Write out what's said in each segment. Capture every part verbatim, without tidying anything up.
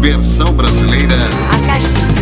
Versão brasileira A Caixinha.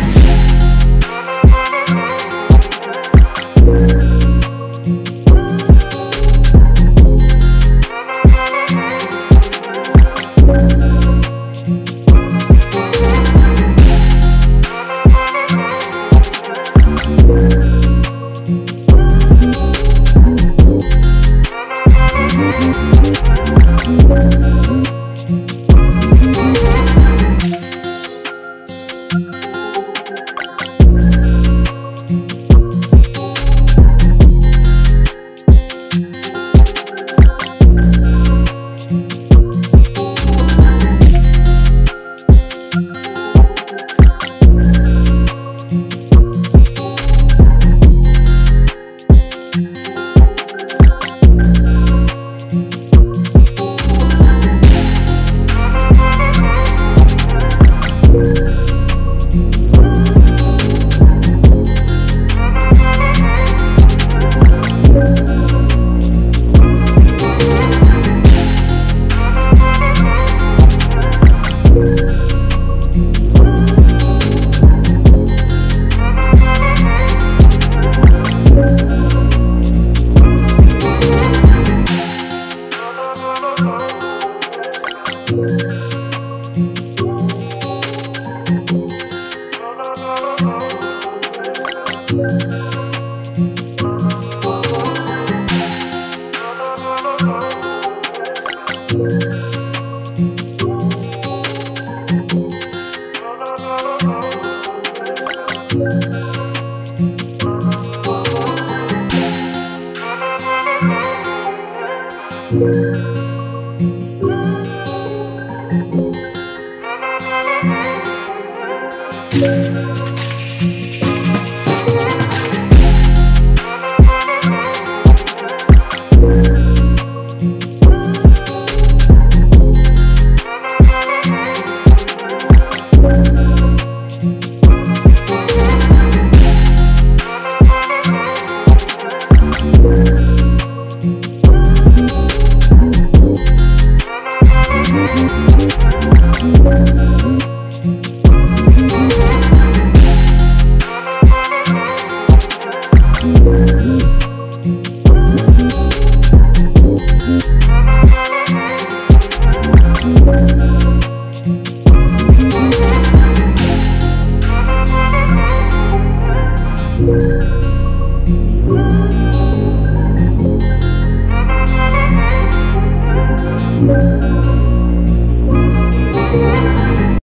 Bye.